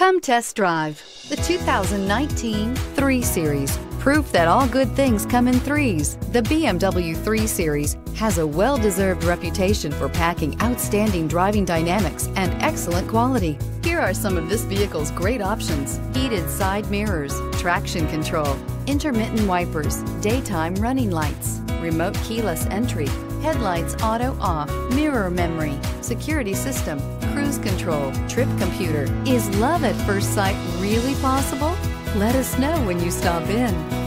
Come test drive the 2019 3 Series. Proof that all good things come in threes. The BMW 3 Series has a well-deserved reputation for packing outstanding driving dynamics and excellent quality. Here are some of this vehicle's great options: heated side mirrors, traction control, intermittent wipers, daytime running lights, remote keyless entry, headlights auto off, mirror memory, security system, cruise control, trip computer. Is love at first sight really possible? Let us know when you stop in.